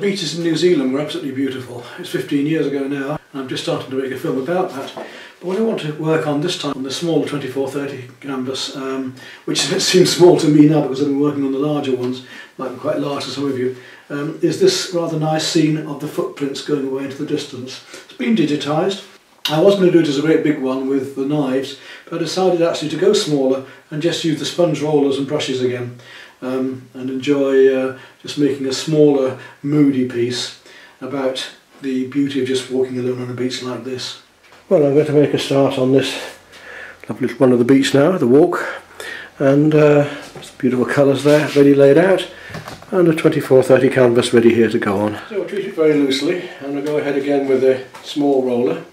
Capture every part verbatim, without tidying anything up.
beaches in New Zealand were absolutely beautiful. It's fifteen years ago now, and I'm just starting to make a film about that. But what I want to work on this time, on the smaller twenty-four thirty canvas, um, which seems small to me now because I've been working on the larger ones, might be quite large to some of you, um, is this rather nice scene of the footprints going away into the distance. It's been digitised. I was going to do it as a great big one with the knives, but I decided actually to go smaller and just use the sponge rollers and brushes again, um, and enjoy uh, just making a smaller, moody piece about the beauty of just walking alone on a beach like this. Well, I'm going to make a start on this lovely one of the beach now, the walk, and uh, beautiful colours there, ready laid out, and a twenty-four thirty canvas ready here to go on. So I'll treat it very loosely, and I'll go ahead again with a small roller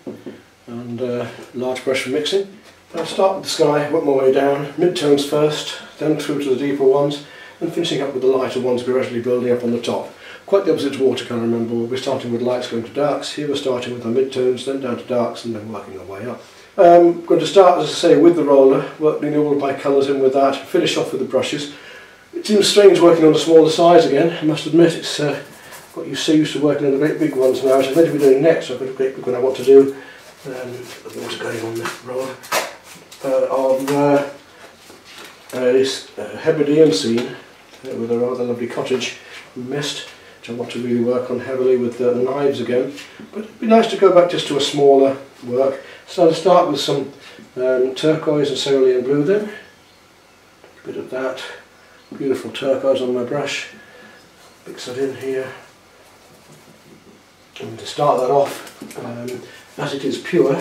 and a large brush for mixing. I'll start with the sky, work my way down, mid-tones first, then through to the deeper ones, and finishing up with the lighter ones we're actually building up on the top. Quite the opposite to watercolour, remember, we're starting with lights going to darks. Here we're starting with our mid-tones, then down to darks, and then working our way up. I'm um, going to start, as I say, with the roller, working all of my colours in with that, finish off with the brushes. It seems strange working on the smaller size again, I must admit. It's uh, got you so used to working on the great big ones now, which I'm going to be doing next. I've got a great big one I want to do. Um, the water going on the roller. Uh, on uh, uh, this uh, Hebridean scene, uh, with a rather lovely cottage mist, which I want to really work on heavily with uh, the knives again. But it'd be nice to go back just to a smaller work. So I'll start with some um, turquoise and cerulean blue then. A bit of that beautiful turquoise on my brush. Mix that in here. And to start that off, um, as it is pure,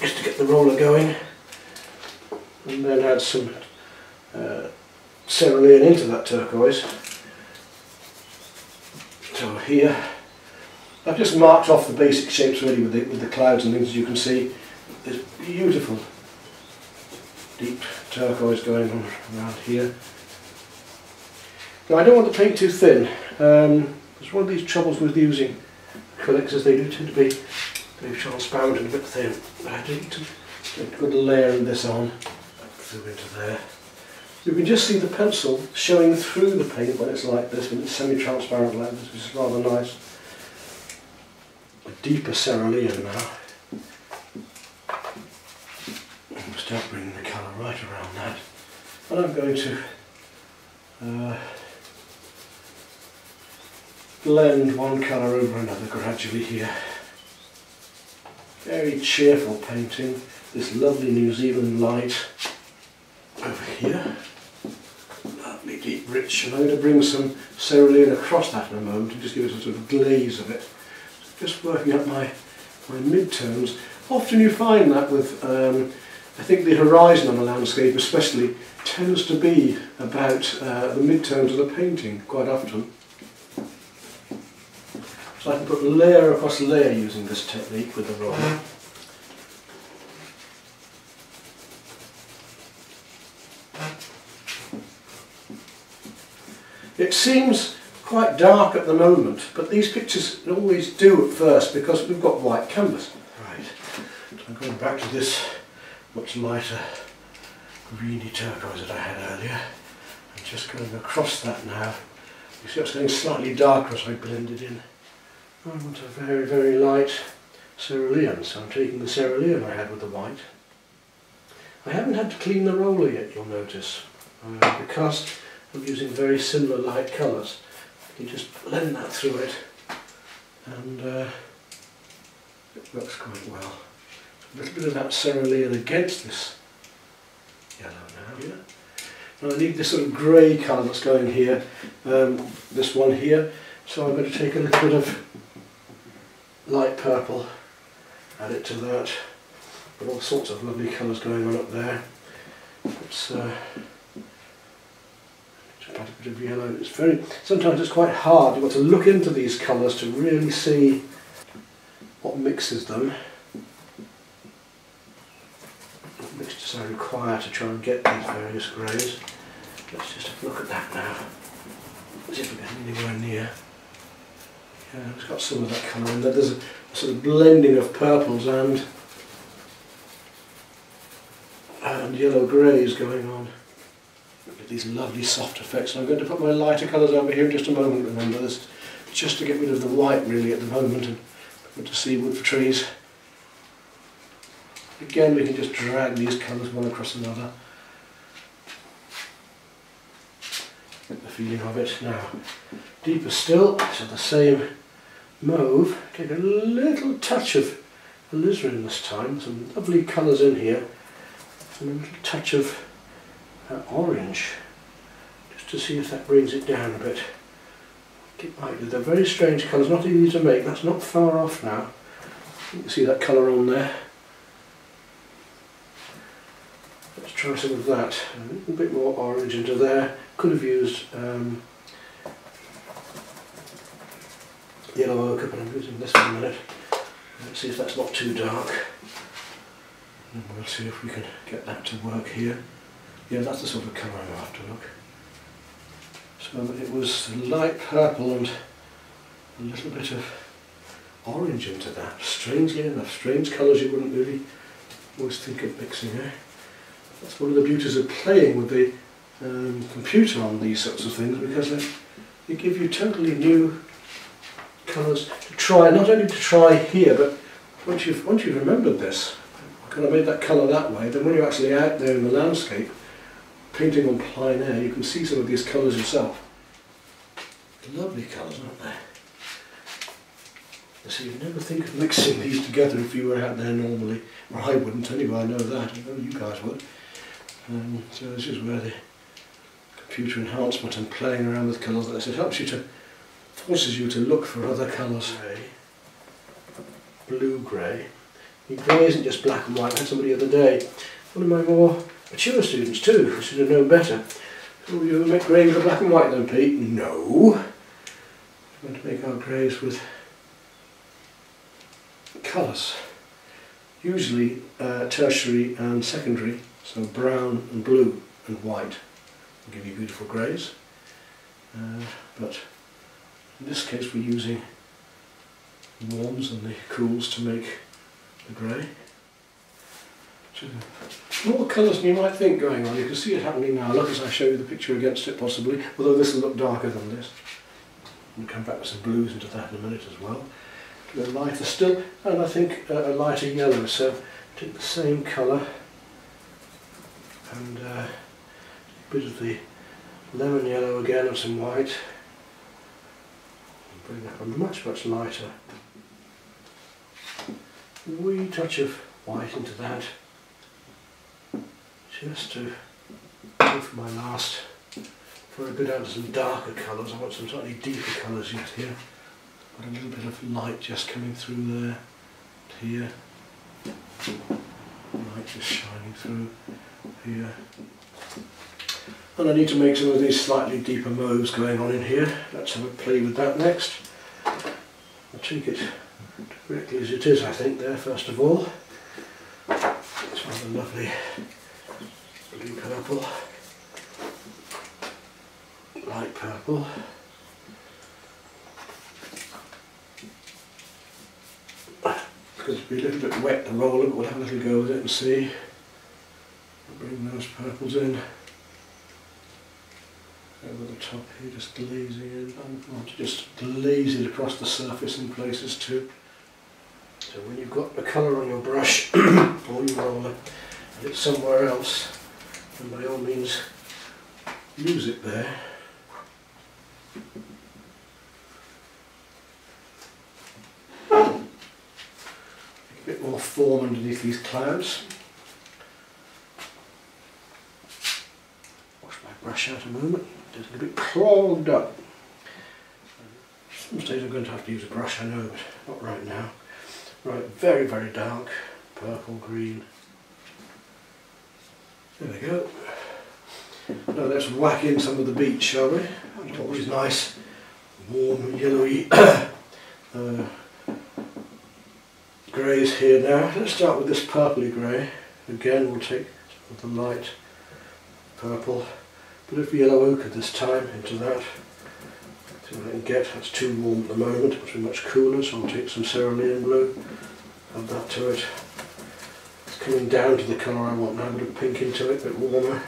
just to get the roller going. And then add some uh, cerulean into that turquoise. So here, I've just marked off the basic shapes really with the, with the clouds and things, as you can see. There's beautiful deep turquoise going on around here. Now I don't want to paint too thin. Um, it's one of these troubles with using acrylics, as they do tend to be very transparent and a bit thin. But I do need to get a good layer of this on through into there. You can just see the pencil showing through the paint when it's like this, when it's semi-transparent like this, which is rather nice. A deeper cerulean now. I'll start bringing the colour right around that. And I'm going to uh, blend one colour over another gradually here. Very cheerful painting, this lovely New Zealand light over here. Lovely deep rich, and I'm going to bring some cerulean across that in a moment and just give it a sort of glaze of it. Just working up my, my mid-tones. Often you find that with, um, I think the horizon on a landscape especially tends to be about uh, the mid-tones of the painting quite often. So I can put layer across layer using this technique with the roller. It seems quite dark at the moment, but these pictures always do at first because we've got white canvas. Right, I'm going back to this much lighter greeny turquoise that I had earlier. I'm just going across that now. You see it's getting slightly darker as I blend it in. I want a very, very light cerulean, so I'm taking the cerulean I had with the white. I haven't had to clean the roller yet, you'll notice, uh, because I'm using very similar light colours. You just blend that through it, and uh, it works quite well. A little bit of that cerulean against this yellow now. Yeah. Now I need this sort of grey colour that's going here, um, this one here. So I'm going to take a little bit of light purple, add it to that. Got all sorts of lovely colours going on up there. It's, uh, a bit of yellow. It's very, sometimes it's quite hard, you've got to look into these colours to really see what mixes them. What mixtures I require to try and get these various greys. Let's just have a look at that now. See if we get anywhere near. Yeah, it's got some of that colour in there. There's a, a sort of blending of purples and, and yellow greys going on. These lovely soft effects. And I'm going to put my lighter colours over here in just a moment. Remember, there's just to get rid of the white really at the moment and put to seaward for trees. Again, we can just drag these colours one across another. Get the feeling of it now. Deeper still, so the same mauve. Get a little touch of alizarin this time. Some lovely colours in here. And a little touch of uh, orange, just to see if that brings it down a bit. It might do. They're very strange colours, not easy to make. That's not far off now. You can see that colour on there. Let's try some of that. A little bit more orange into there. Could have used um, yellow ochre, but I'm using this one a minute. Let's see if that's not too dark. And we'll see if we can get that to work here. Yeah, that's the sort of colour I'm after, look. So it was light purple and a little bit of orange into that. Strangely enough, strange colours you wouldn't really always think of mixing, eh? That's one of the beauties of playing with the um, computer on these sorts of things, because they, they give you totally new colours to try, not only to try here, but once you've, once you've remembered this, kind of made that colour that way, then when you're actually out there in the landscape, painting on plein air, you can see some of these colours yourself. Lovely colours, aren't they? So you'd never think of mixing these together if you were out there normally. Well, I wouldn't anyway, I know that. I know you guys would. Um, so this is where the computer enhancement and playing around with colours like this, it helps you to, forces you to look for other colours. Blue-grey. Grey isn't just black and white. I had somebody the other day, one of my more mature students too, who should have known better. Oh, you make grey with a black and white then, Pete? No. We're going to make our greys with colours. Usually uh, tertiary and secondary, so brown and blue and white will give you beautiful greys. Uh, but in this case we're using the warms and the cools to make the grey. More colours than you might think going on. You can see it happening now. Look, as I show you the picture against it possibly, although this will look darker than this. We'll come back with some blues into that in a minute as well. A lighter still, and I think uh, a lighter yellow, so take the same colour and uh, a bit of the lemon yellow again and some white. Bring that one much, much lighter. Wee touch of white into that, just to go for my last, for a good out of some darker colours. I want some slightly deeper colours used here, but a little bit of light just coming through there, here, light just shining through here. And I need to make some of these slightly deeper mauves going on in here. Let's have a play with that next. I'll take it directly as it is, I think, there first of all. It's rather lovely blue purple, light purple. It's going to be a little bit wet, the roller, but we'll have a little go with it and see. We'll bring those purples in over the top here, just glazing it. I want to just glaze it across the surface in places too. So when you've got the colour on your brush or your roller and it's somewhere else, then by all means use it there. Make a bit more form underneath these clouds. Wash my brush out a moment, it's a bit clogged up. Some days I'm going to have to use a brush, I know, but not right now. Right, very, very dark, purple, green. There we go. Now let's whack in some of the beach, shall we? It's always nice, warm, yellowy uh, greys here now. Let's start with this purpley grey. Again, we'll take some of the light purple, a bit of yellow ochre this time into that. See what I can get. That's too warm at the moment, it's much cooler, so I'll take some Sierra Leone blue, add that to it. It's coming down to the colour I want now, a bit of pink into it, a bit warmer.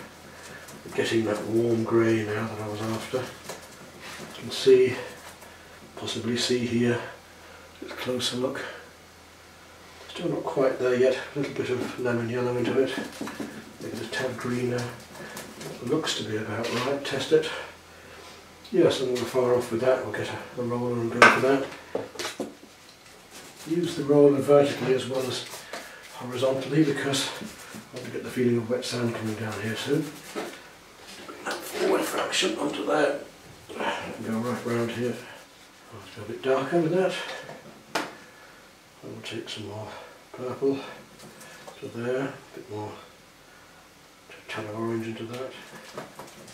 I'm getting that warm grey now that I was after. You can see possibly see here. Let's closer look. Still not quite there yet. A little bit of lemon yellow into it. Maybe a tad greener. Looks to be about right. Test it. Yes, I'm not far off with that. We'll get a, a roller and go for that. Use the roller vertically as well as horizontally because I want to get the feeling of wet sand coming down here soon. Bring that forward fraction onto that. And go right round here. I'll go a bit darker with that. I'll take some more purple to there, a bit more to tan orange into that.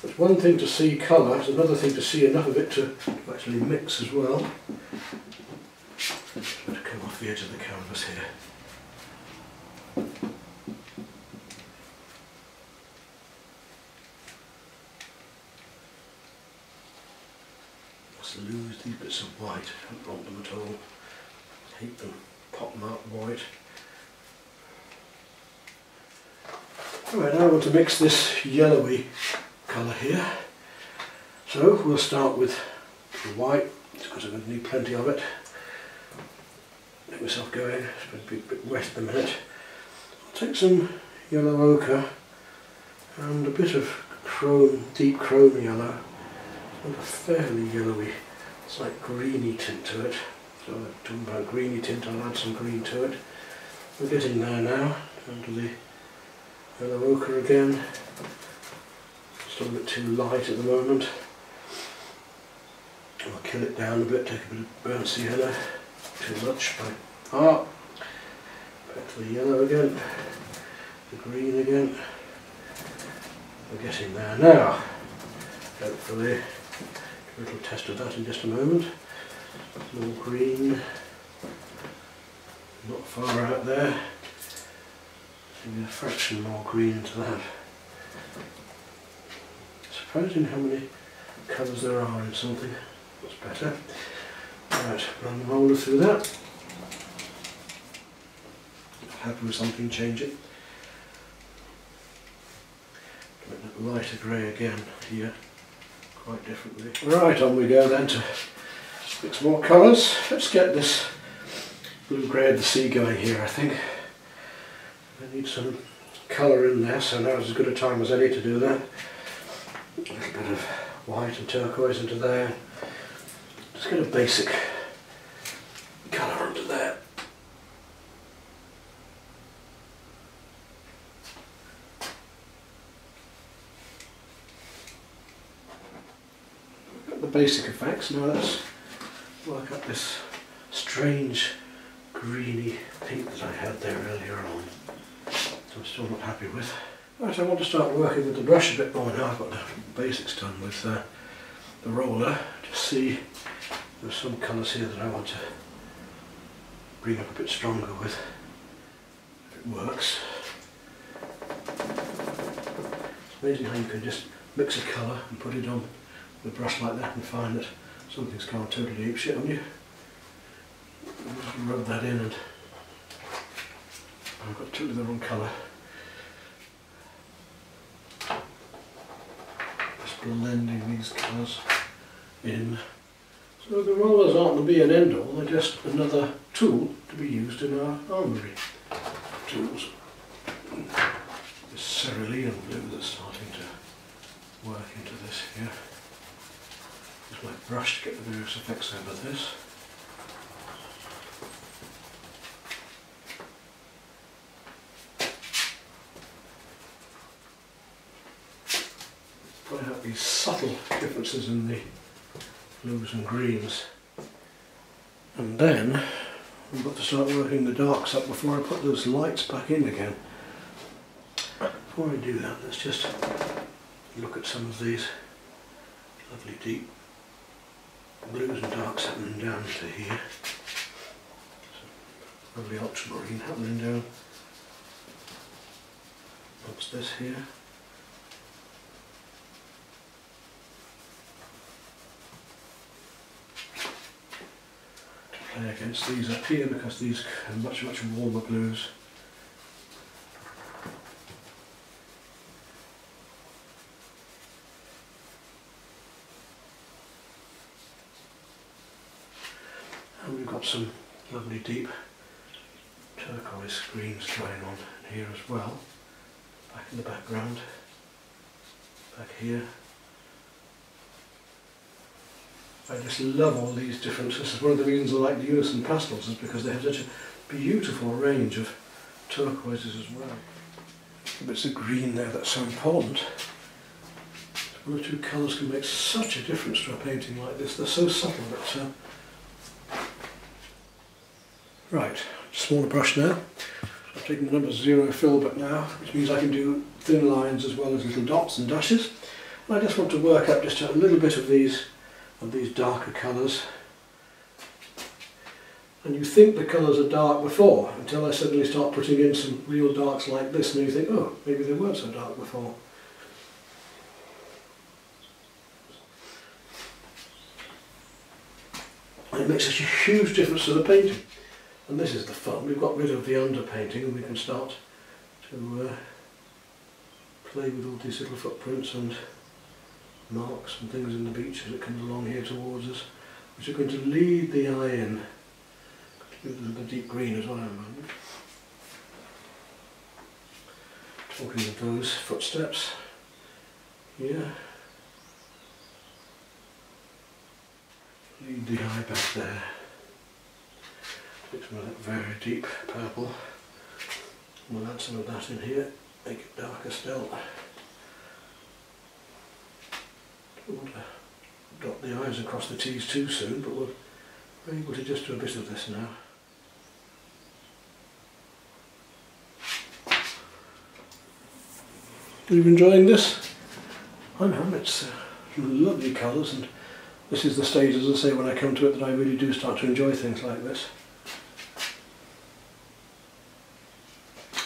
It's one thing to see colour, it's another thing to see enough of it to, to actually mix as well. Just going to come off the edge of the canvas here. Let's lose these bits of white, I don't want them at all. I hate them. Pop mark white. Alright, now I want to mix this yellowy colour here. So we'll start with the white, because I'm going to need plenty of it. Let myself go in, it's going to be a bit wet in a minute. I'll take some yellow ochre and a bit of chrome, deep chrome yellow, and a fairly yellowy, it's like greeny tint to it. So I'm talking about greeny tint, I'll add some green to it. We're getting there now, under the yellow ochre again. Still a bit too light at the moment. I'll kill it down a bit, take a bit of burnt sienna, too much by heart. Back to the yellow again, the green again. We're getting there now. Hopefully, a little test of that in just a moment. More green, not far out there. Maybe a fraction more green to that. Surprising how many colours there are in something. That's better. Right, run the roller through that. Happy with something, change it. Make that lighter grey again here, quite differently. Right, on we go then to mix more colours. Let's get this blue-grey of the sea going here, I think. I need some colour in there, so now's as good a time as any to do that. A little bit of white and turquoise into there. Just get a basic colour under there. Got the basic effects, now let's work up this strange greeny pink that I had there earlier on. I'm still not happy with. Right, I want to start working with the brush a bit more now. I've got the basics done with uh, the roller to see there's some colours here that I want to bring up a bit stronger with. If it works. It's amazing how you can just mix a colour and put it on the brush like that and find that something's gone totally ape shit on you. I'll rub that in and I've got totally the wrong colour. Just blending these colours in. So the rollers aren't the be an end all, they're just another tool to be used in our armoury tools. This cerulean blue that's starting to work into this here. Use my brush to get the various effects over this. Point out these subtle differences in the blues and greens. And then I've got to start working the darks up before I put those lights back in again. Before I do that, let's just look at some of these lovely deep blues and darks happening down to here. Some lovely ultramarine happening down. What's this here? Against these up here because these are much, much warmer blues. got some lovely deep turquoise screens going on here as well, back in the background, back here. I just love all these different, this is one of the reasons I like the Unison pastels, is because they have such a beautiful range of turquoises as well. The bits of green there, that's so important. One or two colours can make such a difference to a painting like this. They're so subtle that... Uh... Right, smaller brush now. I've taken the number zero fill bit now, which means I can do thin lines as well as little dots and dashes. And I just want to work up just a little bit of these of these darker colours. And you think the colours are dark before, until I suddenly start putting in some real darks like this, and you think, oh, maybe they weren't so dark before. And it makes such a huge difference to the painting. And this is the fun. We've got rid of the underpainting and we can start to uh, play with all these little footprints and marks and things in the beach as it comes along here towards us, which are going to lead the eye in. Give it a little deep green as well, remember. Talking of those footsteps here. Lead the eye back there. It's some of that very deep purple. We'll add some of that in here, make it darker still. Don't want to dot the i's across the t's too soon, but we'll, we're able to just do a bit of this now. Are you enjoying this? I know, it's uh, lovely colours, and this is the stage, as I say, when I come to it, that I really do start to enjoy things like this.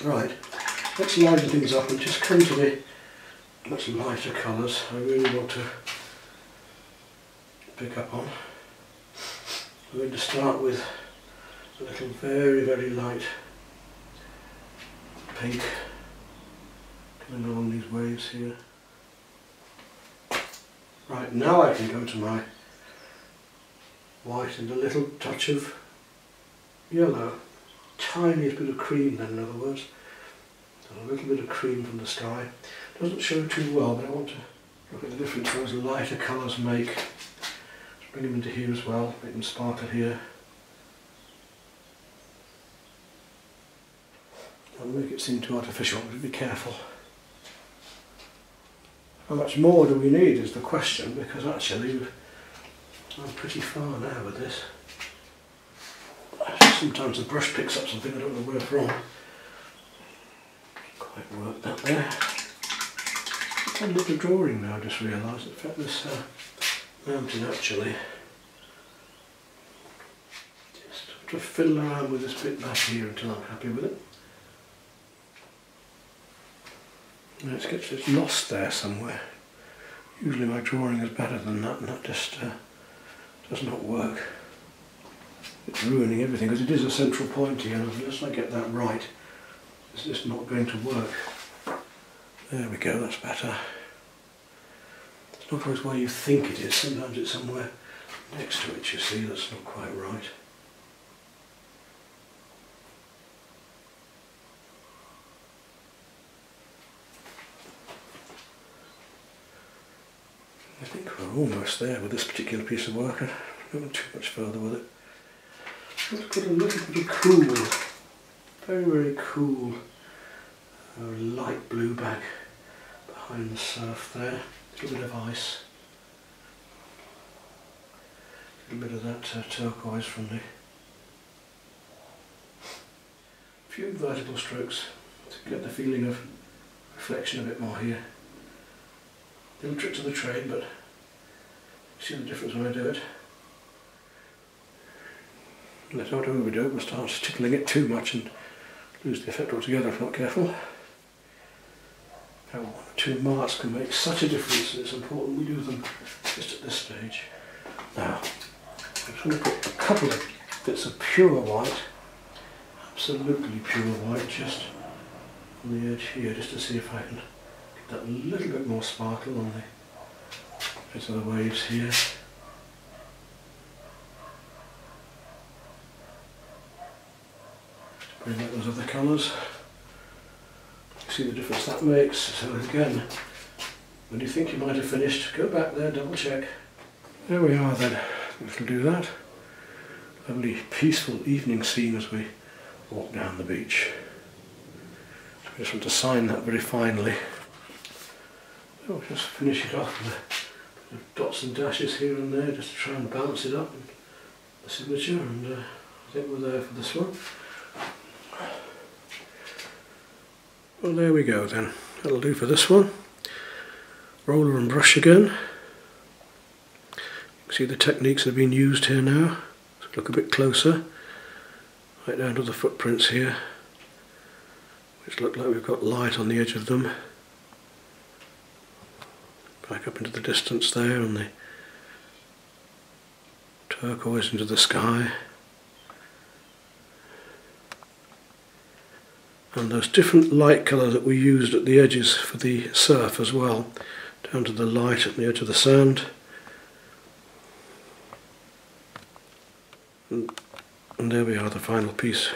Right, let's liven things up and just come to the much lighter colours I really want to pick up on. I'm going to start with a little very, very light pink coming along these waves here. Right, now I can go to my white and a little touch of yellow. Tiniest bit of cream then, in other words. And a little bit of cream from the sky. Doesn't show too well, but I want to look at the difference those lighter colours make. Just bring them into here as well, make them sparkle here. Don't make it seem too artificial, but be careful. How much more do we need is the question, because actually I'm pretty far now with this. Sometimes the brush picks up something I don't know where from. Quite work that there. I've done a little drawing now, I just realised. In fact, this uh, mountain actually. Just have to fiddle around with this bit back here until I'm happy with it. And it gets it's lost there somewhere. Usually my drawing is better than that, and that just uh, does not work. It's ruining everything, because it is a central point here, and unless I get that right, it's just not going to work. There we go, that's better. It's not always where you think it is, sometimes it's somewhere next to it, you see, that's not quite right. I think we're almost there with this particular piece of work. I don't want too much further with it. Let's put a little bit of cool, very very cool uh, light blue back behind the surf there. A little bit of ice. A little bit of that uh, turquoise from the... A few vertical strokes to get the feeling of reflection a bit more here. Little trick to the trade, but you see the difference when I do it. Let's not overdo it, we'll start tickling it too much and lose the effect altogether if not careful. How one or two marks can make such a difference, and it's important we do them just at this stage. Now, I'm just going to put a couple of bits of pure white, absolutely pure white, just on the edge here, just to see if I can get that little bit more sparkle on the bits of the waves here. bring out those other colours. See the difference that makes. So again, when you think you might have finished, go back there, double check. There we are then, that'll do that. Lovely peaceful evening scene as we walk down the beach. So we just want to sign that very finely. So we'll just finish it off with dots and dashes here and there, just to try and bounce it up, and the signature, and uh, I think we're there for this one. Well, there we go then, that'll do for this one. Roller and brush again. You can see the techniques that have been used here now. Let's look a bit closer, right down to the footprints here, which look like we've got light on the edge of them. Back up into the distance there, and the turquoise into the sky. And those different light colour that we used at the edges for the surf as well, down to the light at the edge of the sand. And there we are, the final piece.